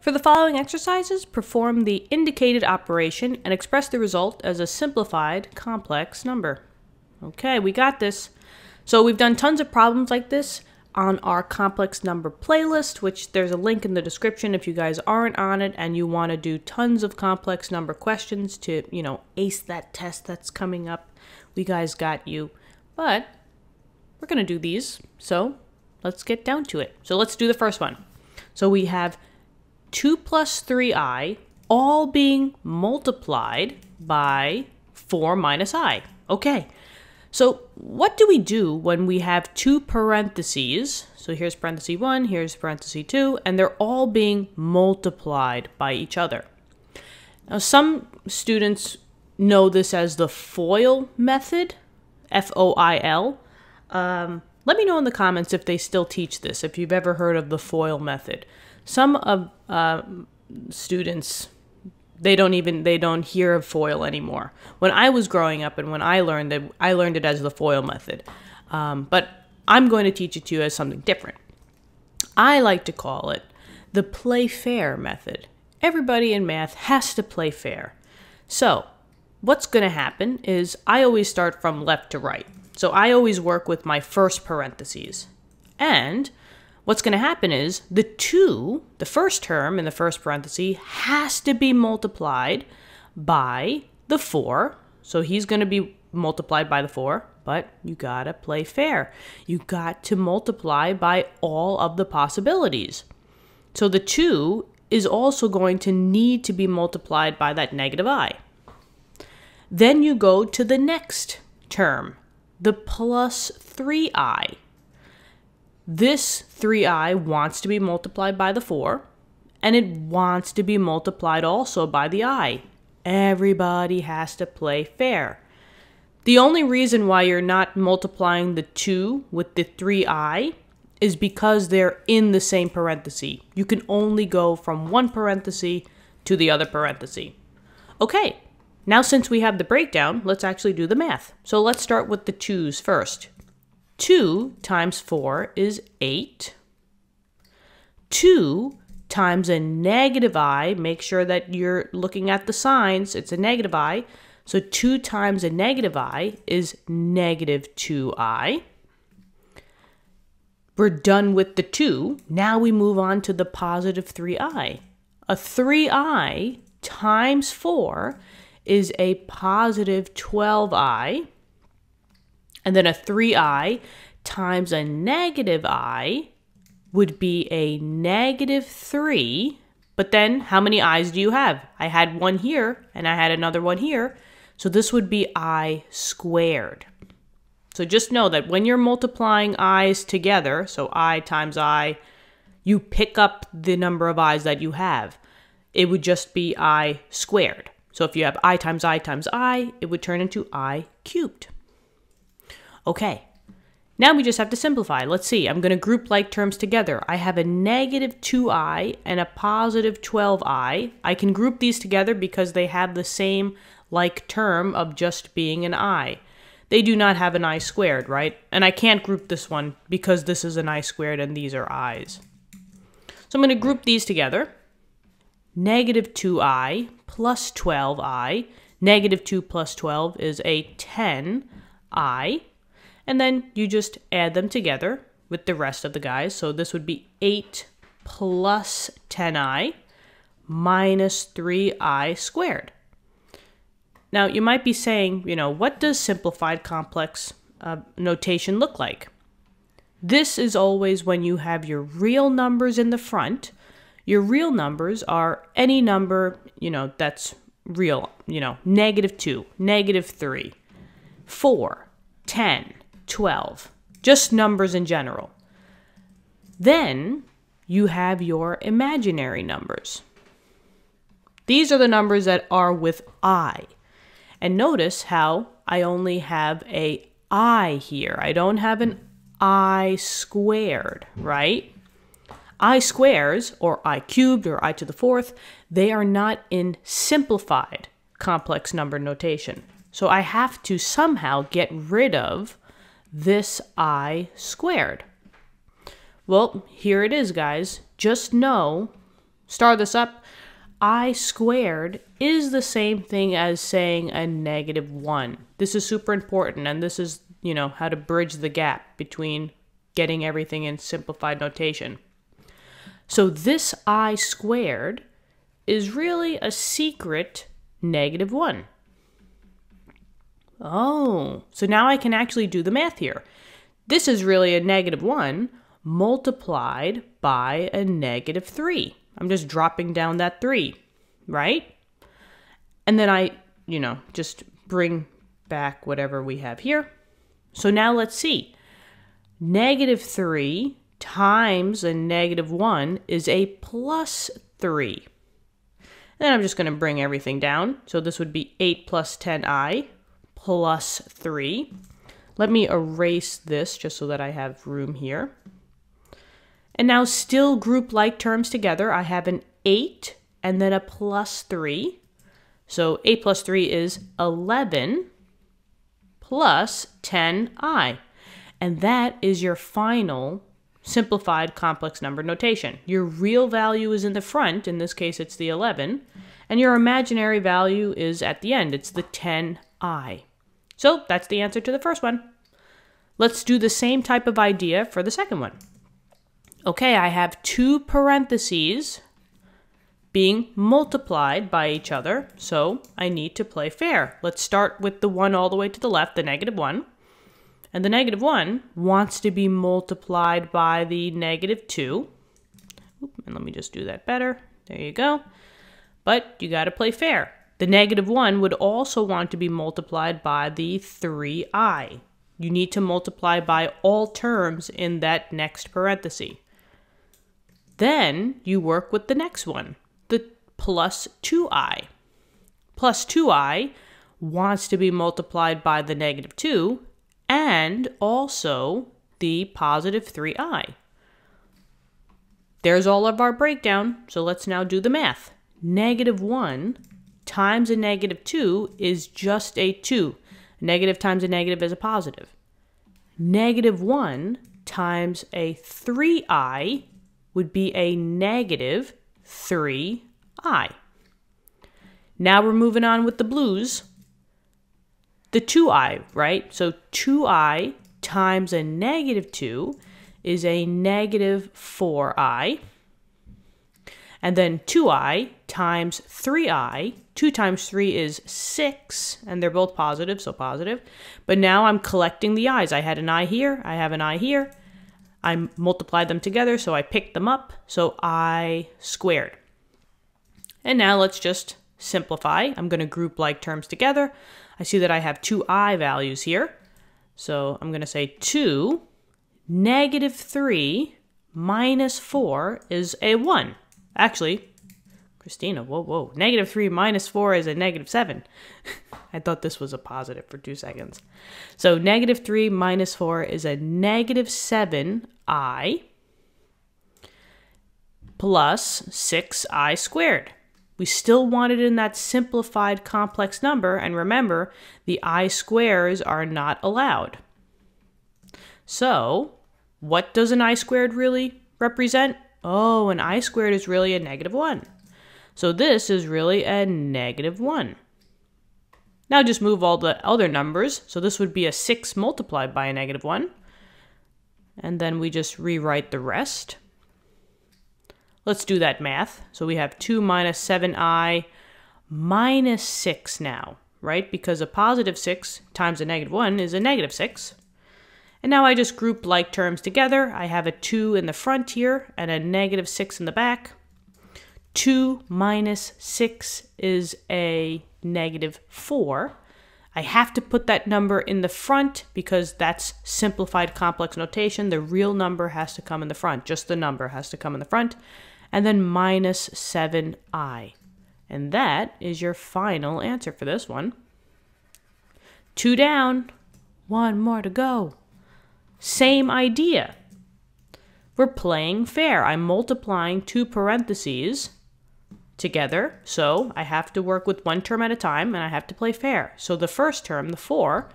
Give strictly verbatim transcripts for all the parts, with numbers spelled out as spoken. For the following exercises, perform the indicated operation and express the result as a simplified complex number. Okay, we got this. So we've done tons of problems like this on our complex number playlist, which there's a link in the description if you guys aren't on it and you want to do tons of complex number questions to, you know, ace that test that's coming up. We guys got you. But we're going to do these, so let's get down to it. So let's do the first one. So we have two plus three i all being multiplied by four minus i. Okay, so what do we do when we have two parentheses? So here's parenthesis one, here's parenthesis two, and they're all being multiplied by each other. Now some students know this as the FOIL method, F O I L. Um, let me know in the comments if they still teach this, if you've ever heard of the FOIL method. Some of uh, students, they don't even, they don't hear of FOIL anymore. When I was growing up and when I learned it, I learned it as the FOIL method. Um, but I'm going to teach it to you as something different. I like to call it the play fair method. Everybody in math has to play fair. So what's going to happen is I always start from left to right. So I always work with my first parentheses. And what's going to happen is the two, the first term in the first parenthesis, has to be multiplied by the four. So he's going to be multiplied by the four, but you got to play fair. You got to multiply by all of the possibilities. So the two is also going to need to be multiplied by that negative I. Then you go to the next term, the plus three i. This three i wants to be multiplied by the four, and it wants to be multiplied also by the i. Everybody has to play fair. The only reason why you're not multiplying the two with the three i is because they're in the same parenthesis. You can only go from one parenthesis to the other parenthesis. Okay, now since we have the breakdown, let's actually do the math. So let's start with the twos first. two times four is eight. two times a negative I, make sure that you're looking at the signs, it's a negative I. So two times a negative I is negative two i. We're done with the two. Now we move on to the positive three i. A three i times four is a positive twelve i. And then a three i times a negative i would be a negative three. But then how many i's do you have? I had one here and I had another one here. So this would be I squared. So just know that when you're multiplying i's together, so I times I, you pick up the number of i's that you have. It would just be I squared. So if you have I times I times I, it would turn into I cubed. Okay, now we just have to simplify. Let's see, I'm going to group like terms together. I have a negative two i and a positive twelve i. I can group these together because they have the same like term of just being an I. They do not have an I squared, right? And I can't group this one because this is an I squared and these are i's. So I'm going to group these together. Negative two i plus twelve i. Negative two plus twelve is a ten i. And then you just add them together with the rest of the guys. So this would be eight plus ten i minus three i squared. Now you might be saying, you know, what does simplified complex uh, notation look like? This is always when you have your real numbers in the front. Your real numbers are any number, you know, that's real, you know, negative two, negative three, four, ten, twelve, just numbers in general. Then you have your imaginary numbers. These are the numbers that are with I. And notice how I only have a I here. I don't have an I squared, right? I squares or I cubed or I to the fourth, they are not in simplified complex number notation. So I have to somehow get rid of this I squared. Well, here it is, guys. Just know, star this up, I squared is the same thing as saying a negative one. This is super important, and this is, you know, how to bridge the gap between getting everything in simplified notation. So this I squared is really a secret negative one. Oh, so now I can actually do the math here. This is really a negative one multiplied by a negative three. I'm just dropping down that three, right? And then I, you know, just bring back whatever we have here. So now let's see. Negative three times a negative one is a plus three. Then I'm just going to bring everything down. So this would be eight plus ten i plus three. Let me erase this just so that I have room here. And now still group like terms together. I have an eight and then a plus three. So eight plus three is eleven plus ten i. And that is your final simplified complex number notation. Your real value is in the front. In this case, it's the eleven. And your imaginary value is at the end. It's the ten i. So that's the answer to the first one. Let's do the same type of idea for the second one. Okay, I have two parentheses being multiplied by each other, so I need to play fair. Let's start with the one all the way to the left, the negative one. And the negative one wants to be multiplied by the negative two. And let me just do that better. There you go. But you got to play fair. The negative one would also want to be multiplied by the three i. You need to multiply by all terms in that next parenthesis. Then you work with the next one, the plus two i. Plus two i wants to be multiplied by the negative two and also the positive three i. There's all of our breakdown, so let's now do the math. Negative one times a negative two is just a two. Negative times a negative is a positive. Negative one times a three i would be a negative three i. Now we're moving on with the blues. The two i, right? So two i times a negative two is a negative four i. And then two i times three i, two times three is six, and they're both positive, so positive. But now I'm collecting the i's. I had an i here, I have an i here. I multiplied them together, so I picked them up, so I squared. And now let's just simplify. I'm going to group like terms together. I see that I have two I values here. So I'm going to say two, negative three, minus four is a one. Actually, Christina, whoa, whoa. Negative three minus four is a negative seven. I thought this was a positive for two seconds. So negative three minus four is a negative seven i plus six i squared. We still want it in that simplified complex number. And remember, the I squares are not allowed. So what does an I squared really represent? Oh, an I squared is really a negative one. So this is really a negative one. Now just move all the other numbers. So this would be a six multiplied by a negative one. And then we just rewrite the rest. Let's do that math. So we have two minus seven i minus six now, right? Because a positive six times a negative one is a negative six. And now I just group like terms together. I have a two in the front here and a negative six in the back. two minus six is a negative four. I have to put that number in the front because that's simplified complex notation. The real number has to come in the front. Just the number has to come in the front. And then minus seven i. And that is your final answer for this one. Two down, one more to go. Same idea. We're playing fair. I'm multiplying two parentheses together, so I have to work with one term at a time, and I have to play fair. So the first term, the four,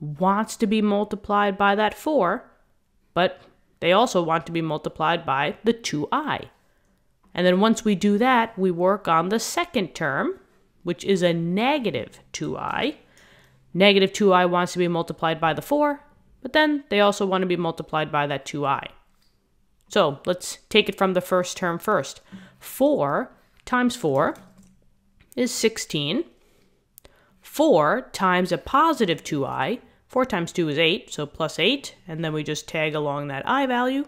wants to be multiplied by that four, but they also want to be multiplied by the two i. And then once we do that, we work on the second term, which is a negative two i. Negative two i wants to be multiplied by the four, but then they also want to be multiplied by that two i. So let's take it from the first term first. four times four is sixteen. four times a positive two i, four times two is eight, so plus eight, and then we just tag along that I value.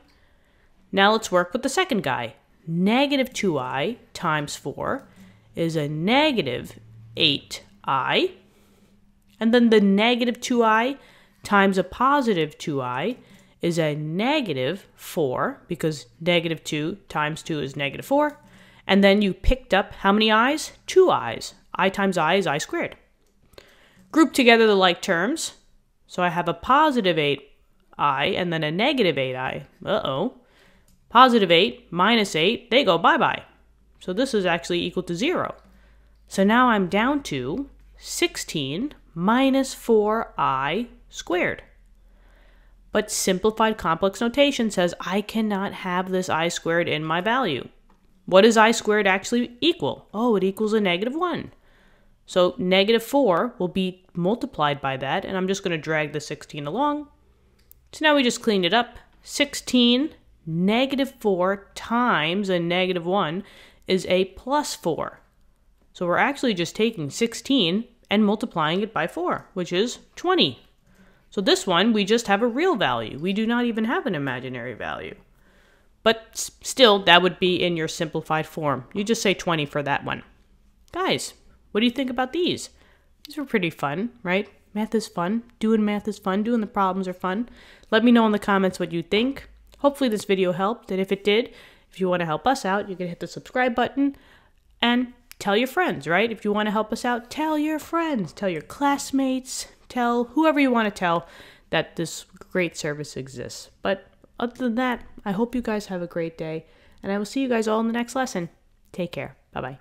Now let's work with the second guy. Negative two i times four is a negative eight i, and then the negative two i times a positive two i is a negative four, because negative two times two is negative four, and then you picked up how many i's? Two i's. I times I is I squared. Group together the like terms. So I have a positive eight i and then a negative eight i. Uh-oh. Positive eight minus eight, they go bye-bye. So this is actually equal to zero. So now I'm down to sixteen minus four i squared. But simplified complex notation says I cannot have this I squared in my value. What does I squared actually equal? Oh, it equals a negative one. So negative four will be multiplied by that, and I'm just going to drag the sixteen along. So now we just clean it up. sixteen, negative four times a negative one is a plus four. So we're actually just taking sixteen and multiplying it by four, which is twenty. So this one, we just have a real value. We do not even have an imaginary value. But still, that would be in your simplified form. You just say twenty for that one. Guys, what do you think about these? These were pretty fun, right? Math is fun. Doing math is fun. Doing the problems are fun. Let me know in the comments what you think. Hopefully this video helped. And if it did, if you want to help us out, you can hit the subscribe button and tell your friends, right? If you want to help us out, tell your friends, tell your classmates, tell whoever you want to tell that this great service exists. But other than that, I hope you guys have a great day, and I will see you guys all in the next lesson. Take care. Bye-bye.